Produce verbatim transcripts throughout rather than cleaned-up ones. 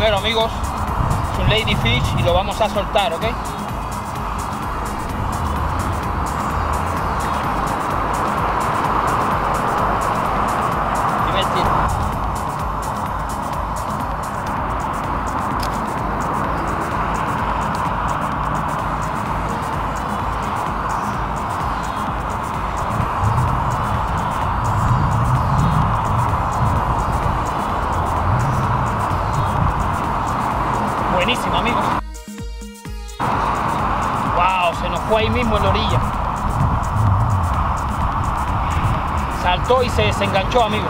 primero, amigos. Es un Lady Fish y lo vamos a soltar, ¿ok? Buenísimo, amigos. Wow, se nos fue ahí mismo en la orilla. Saltó y se desenganchó, amigos.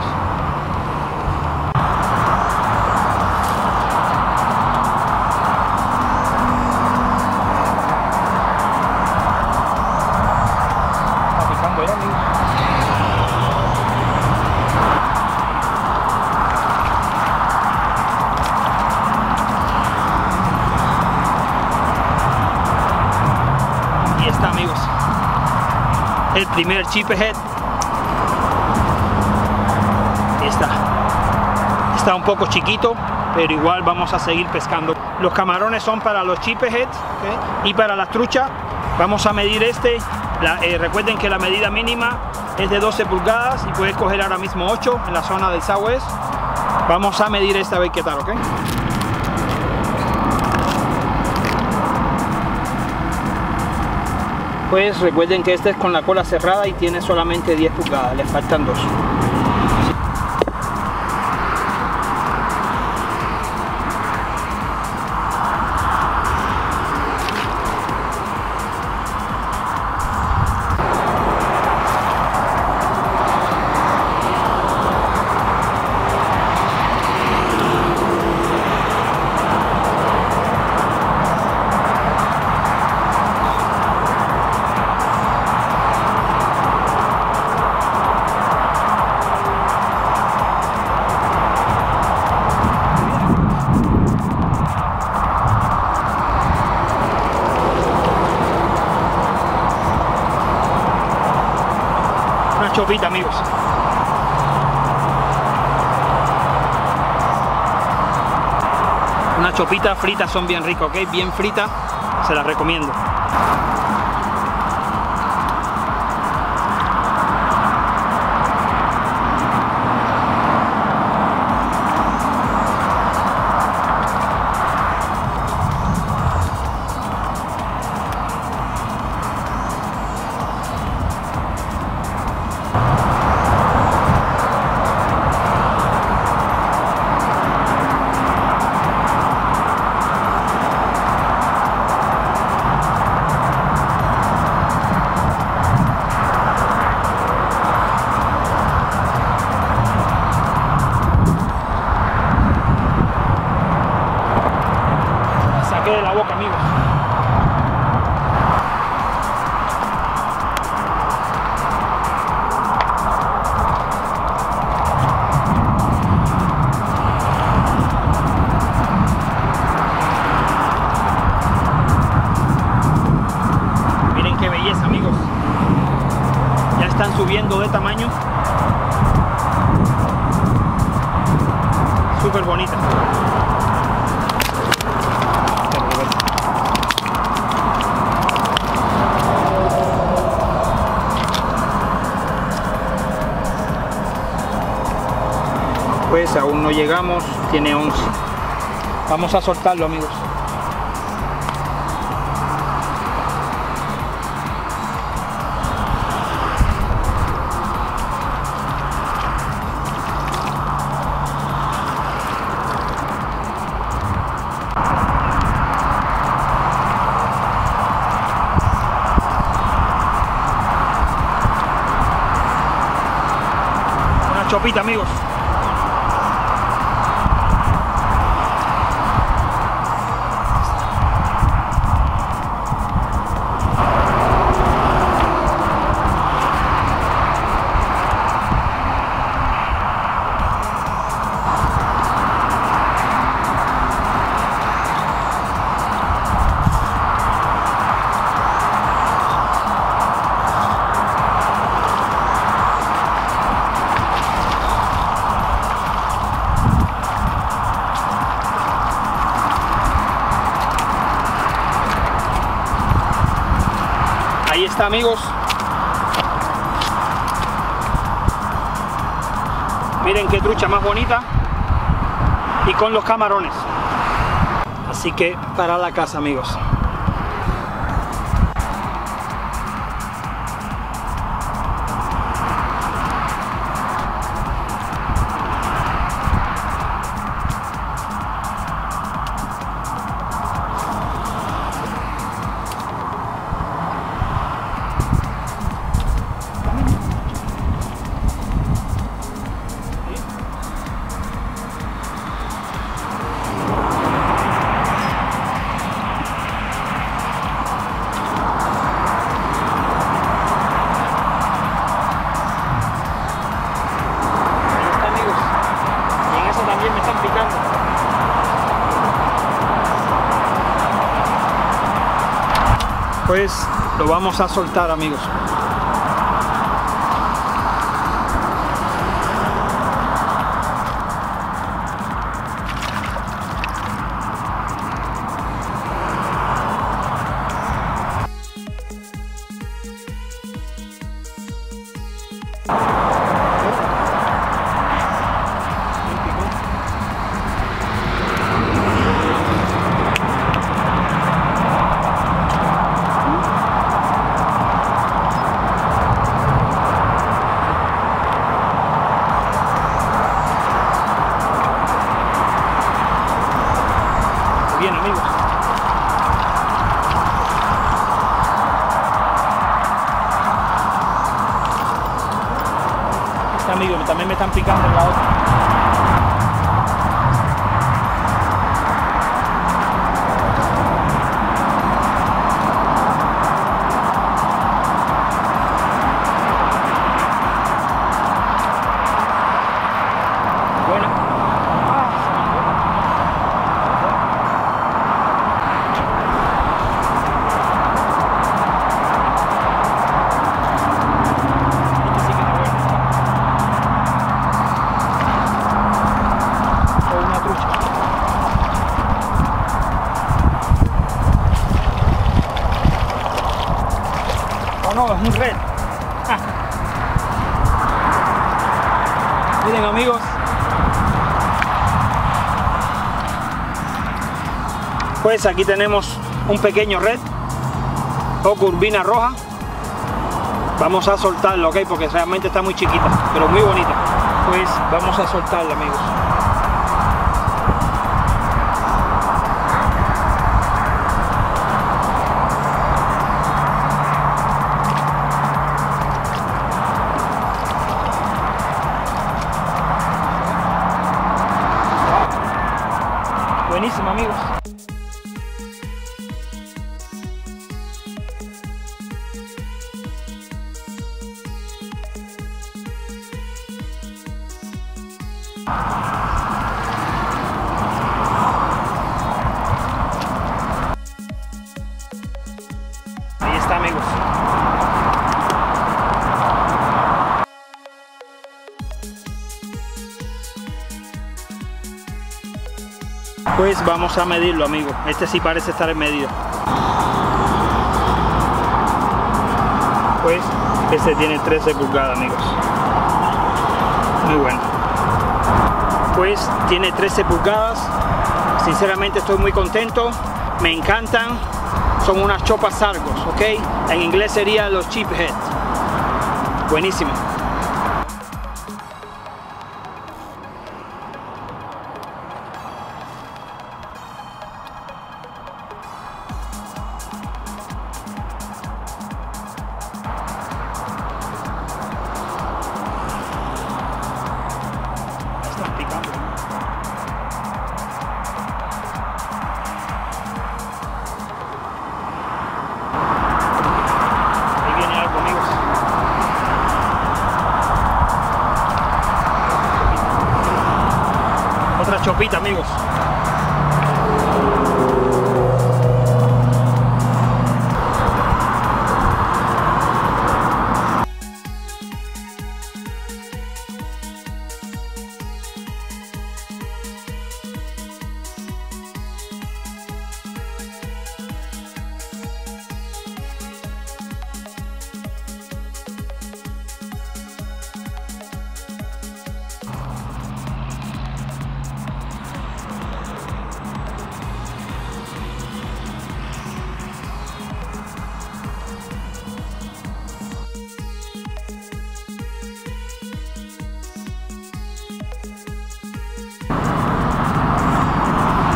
Amigos, el primer sheepshead está está un poco chiquito, pero igual vamos a seguir pescando. Los camarones son para los sheepshead, ¿okay? Y para las truchas vamos a medir este. La, eh, recuerden que la medida mínima es de doce pulgadas y puedes coger ahora mismo ocho en la zona del Southwest. Vamos a medir esta, a ver qué tal, ¿ok? Pues recuerden que este es con la cola cerrada y tiene solamente diez pulgadas, les faltan dos. Chopita, amigos. Una chopita frita, son bien ricas, ¿ok? Bien frita, se las recomiendo. De la boca, amigos. Miren qué belleza, amigos. Ya están subiendo de tamaño. Súper bonita. Pues aún no llegamos, tiene once. Vamos a soltarlo, amigos. Una chopita, amigos. lista, amigos. Miren qué trucha más bonita. Y con los camarones. Así que para la casa, amigos. Pues lo vamos a soltar, amigos. Amigos, también me están picando en la otra. Bueno. No, es un red. Miren, amigos, pues aquí tenemos un pequeño red o curvina roja. Vamos a soltarlo, ok, porque realmente está muy chiquita, pero muy bonita. Pues vamos a soltarla, amigos. Buenísimo, amigos. Ahí está, amigos. Pues vamos a medirlo, amigos. Este sí parece estar en medida. Pues este tiene trece pulgadas, amigos. Muy bueno. Pues tiene trece pulgadas. Sinceramente estoy muy contento. Me encantan. Son unas chopas sargos, ¿ok? En inglés serían los sheepshead. Buenísimo. Chopita, amigos.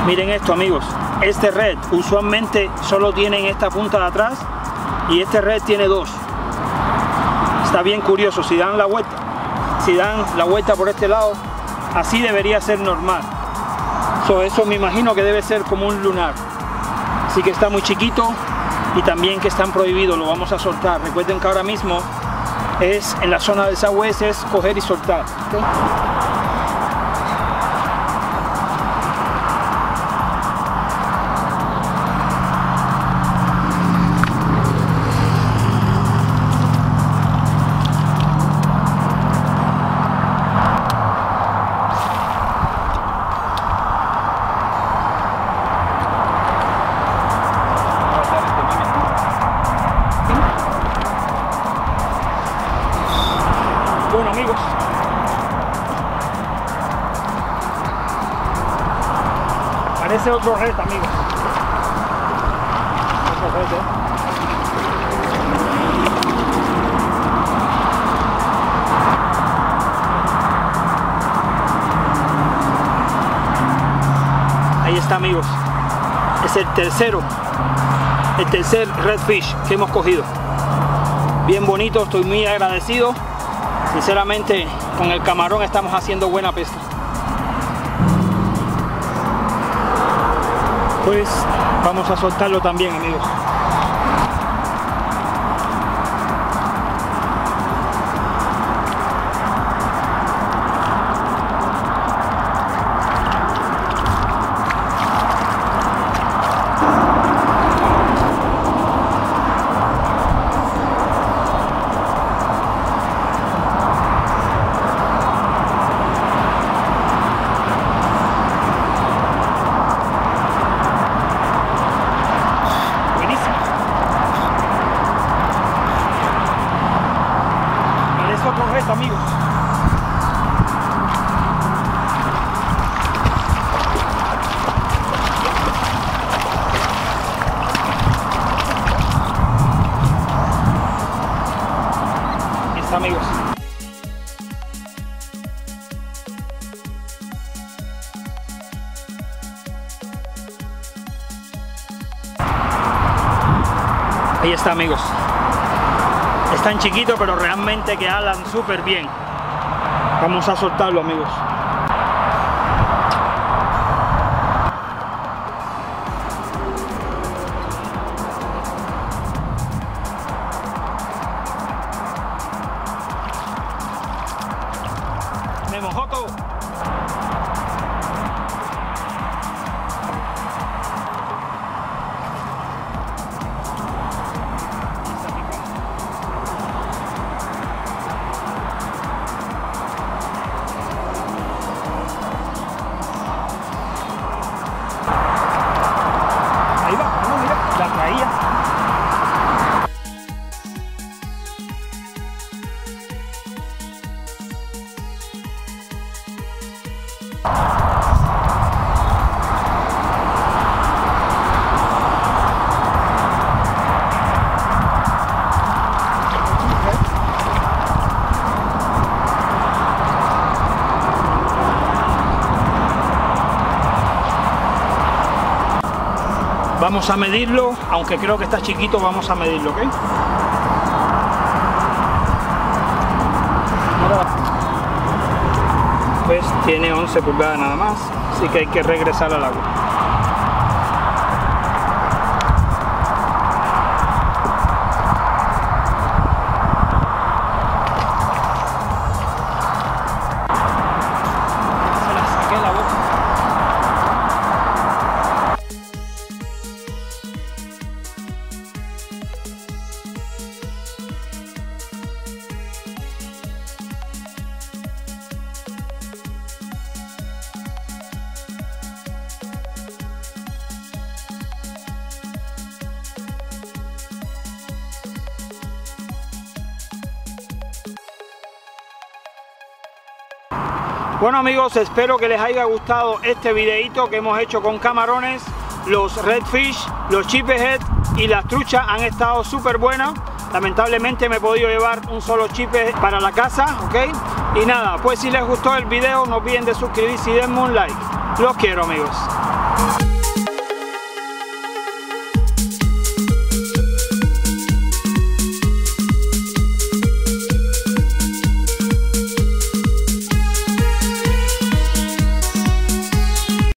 Miren esto, amigos, este red usualmente solo tienen esta punta de atrás y este red tiene dos. Está bien curioso. Si dan la vuelta, si dan la vuelta por este lado, así debería ser normal. So, eso me imagino que debe ser como un lunar. Así que está muy chiquito y también que están prohibidos, lo vamos a soltar. Recuerden que ahora mismo es en la zona de Southwest, es coger y soltar. ¿Okay? Bueno, amigos, parece otro red, amigos. Otro red, ¿eh? Ahí está, amigos. Es el tercero, el tercer redfish que hemos cogido. Bien bonito, estoy muy agradecido. Sinceramente, con el camarón estamos haciendo buena pesca. Pues vamos a soltarlo también, amigos. Amigos, está, amigos. Ahí está, amigos. Están chiquitos, pero realmente que jalan súper bien. Vamos a soltarlo, amigos. Me mojó todo. Vamos a medirlo, aunque creo que está chiquito, vamos a medirlo, ¿ok? Pues tiene once pulgadas nada más, así que hay que regresar al agua. Bueno, amigos, espero que les haya gustado este videito que hemos hecho con camarones. Los redfish, los sheepshead y las truchas han estado súper buenas. Lamentablemente me he podido llevar un solo sheepshead para la casa, ¿ok? Y nada, pues si les gustó el video no olviden de suscribirse y denme un like. Los quiero, amigos. Bye.